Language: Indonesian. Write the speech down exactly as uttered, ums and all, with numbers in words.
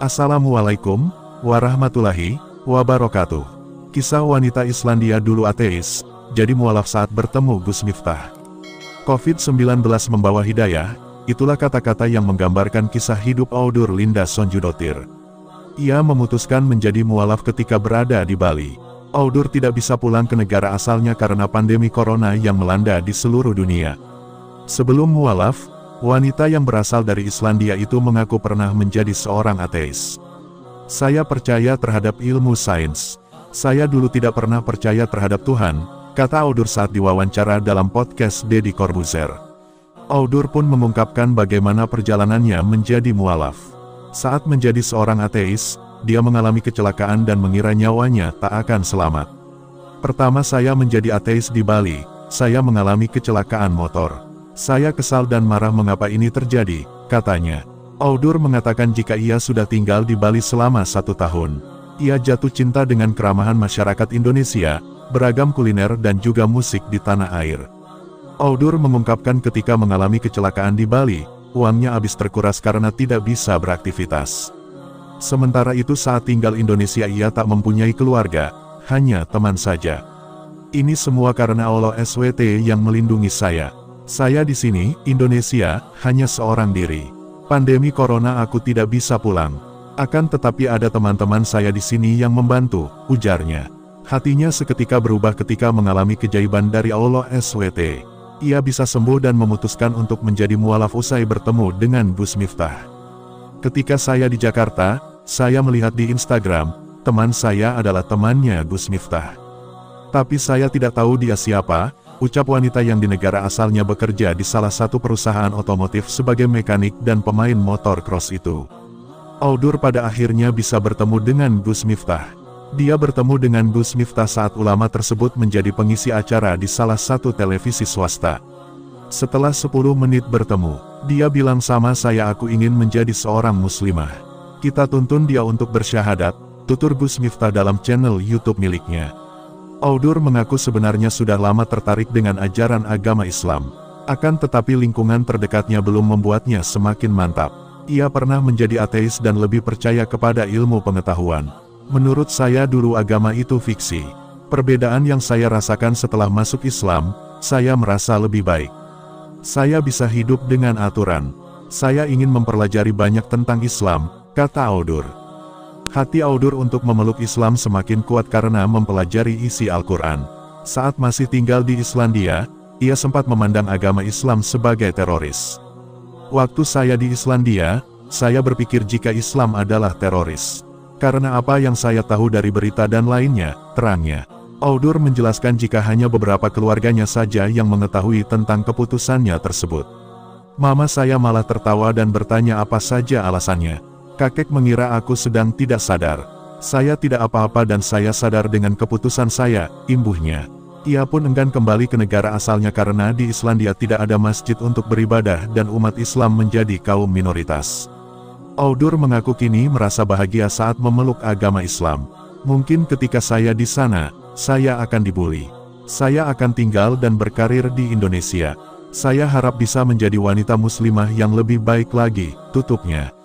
Assalamualaikum warahmatullahi wabarakatuh. Kisah wanita Islandia dulu ateis, jadi mualaf saat bertemu Gus Miftah. covid sembilan belas membawa hidayah, itulah kata-kata yang menggambarkan kisah hidup Audur Linda Sonjudotir. Ia memutuskan menjadi mualaf ketika berada di Bali. Audur tidak bisa pulang ke negara asalnya karena pandemi corona yang melanda di seluruh dunia. Sebelum mualaf, wanita yang berasal dari Islandia itu mengaku pernah menjadi seorang ateis. Saya percaya terhadap ilmu sains. Saya dulu tidak pernah percaya terhadap Tuhan, kata Audur saat diwawancara dalam podcast Deddy Corbuzier. Audur pun mengungkapkan bagaimana perjalanannya menjadi mualaf. Saat menjadi seorang ateis, dia mengalami kecelakaan dan mengira nyawanya tak akan selamat. Pertama saya menjadi ateis di Bali, saya mengalami kecelakaan motor. Saya kesal dan marah mengapa ini terjadi, katanya. Audur mengatakan jika ia sudah tinggal di Bali selama satu tahun. Ia jatuh cinta dengan keramahan masyarakat Indonesia, beragam kuliner dan juga musik di tanah air. Audur mengungkapkan ketika mengalami kecelakaan di Bali, uangnya habis terkuras karena tidak bisa beraktivitas. Sementara itu saat tinggal Indonesia ia tak mempunyai keluarga, hanya teman saja. Ini semua karena Allah S W T yang melindungi saya. Saya di sini, Indonesia, hanya seorang diri. Pandemi corona aku tidak bisa pulang. Akan tetapi ada teman-teman saya di sini yang membantu, ujarnya. Hatinya seketika berubah ketika mengalami keajaiban dari Allah S W T. Ia bisa sembuh dan memutuskan untuk menjadi mualaf usai bertemu dengan Gus Miftah. Ketika saya di Jakarta, saya melihat di Instagram, teman saya adalah temannya Gus Miftah. Tapi saya tidak tahu dia siapa, ucap wanita yang di negara asalnya bekerja di salah satu perusahaan otomotif sebagai mekanik dan pemain motor cross itu. Audur pada akhirnya bisa bertemu dengan Gus Miftah. Dia bertemu dengan Gus Miftah saat ulama tersebut menjadi pengisi acara di salah satu televisi swasta. Setelah sepuluh menit bertemu, dia bilang sama saya aku ingin menjadi seorang muslimah. Kita tuntun dia untuk bersyahadat, tutur Gus Miftah dalam channel YouTube miliknya. Audur mengaku sebenarnya sudah lama tertarik dengan ajaran agama Islam. Akan tetapi lingkungan terdekatnya belum membuatnya semakin mantap. Ia pernah menjadi ateis dan lebih percaya kepada ilmu pengetahuan. Menurut saya dulu agama itu fiksi. Perbedaan yang saya rasakan setelah masuk Islam, saya merasa lebih baik. Saya bisa hidup dengan aturan. Saya ingin mempelajari banyak tentang Islam, kata Audur. Hati Audur untuk memeluk Islam semakin kuat karena mempelajari isi Al-Quran. Saat masih tinggal di Islandia, ia sempat memandang agama Islam sebagai teroris. Waktu saya di Islandia, saya berpikir jika Islam adalah teroris. Karena apa yang saya tahu dari berita dan lainnya, terangnya. Audur menjelaskan jika hanya beberapa keluarganya saja yang mengetahui tentang keputusannya tersebut. Mama saya malah tertawa dan bertanya apa saja alasannya. Kakek mengira aku sedang tidak sadar. Saya tidak apa-apa dan saya sadar dengan keputusan saya, imbuhnya. Ia pun enggan kembali ke negara asalnya karena di Islandia tidak ada masjid untuk beribadah dan umat Islam menjadi kaum minoritas. Audur mengaku kini merasa bahagia saat memeluk agama Islam. Mungkin ketika saya di sana, saya akan dibully. Saya akan tinggal dan berkarir di Indonesia. Saya harap bisa menjadi wanita muslimah yang lebih baik lagi, tutupnya.